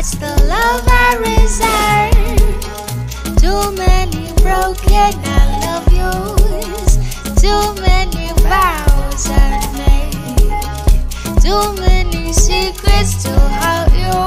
That's the love I reserve. Too many broken I love yous. Too many vows I made. Too many secrets to hurt you.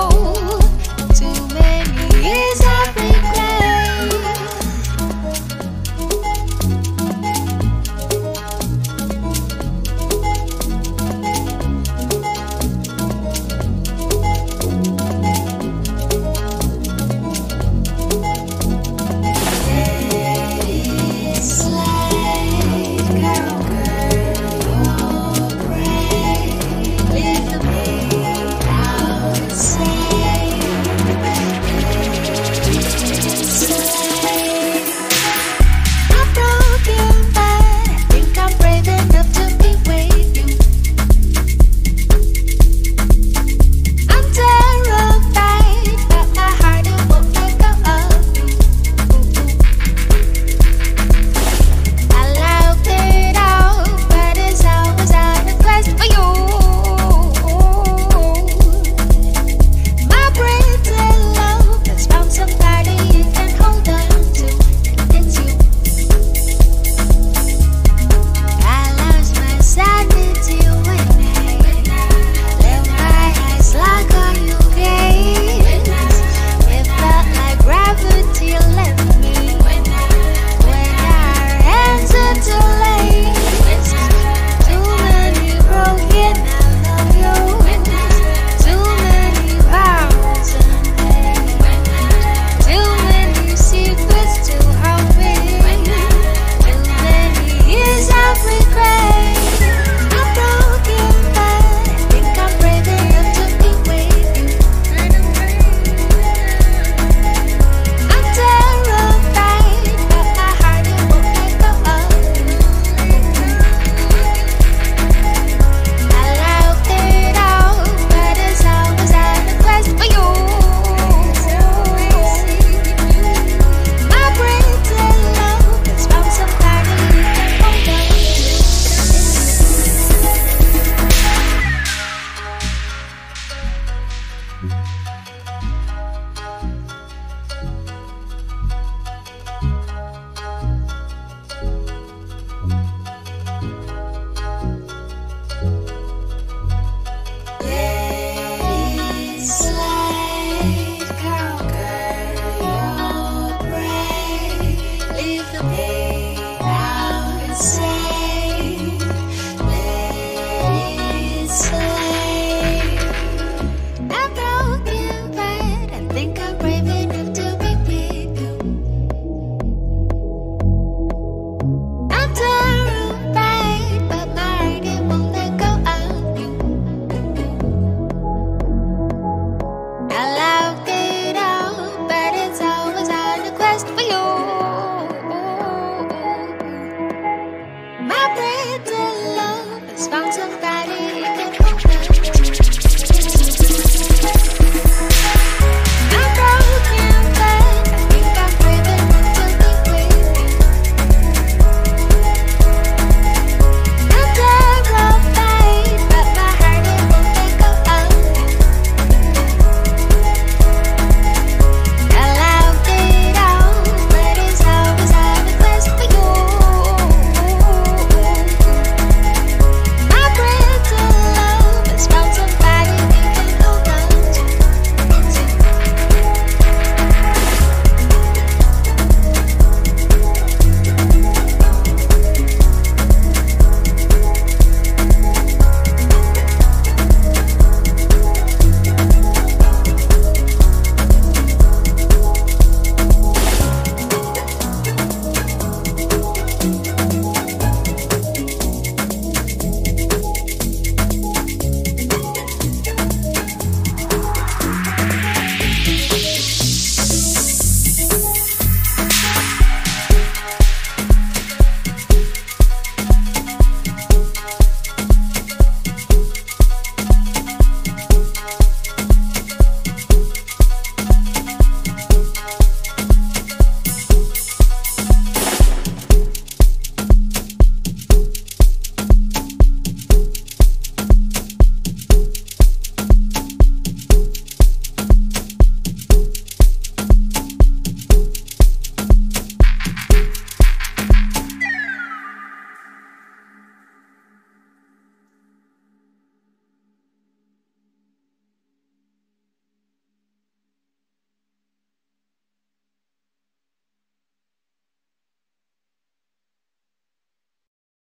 Too many years I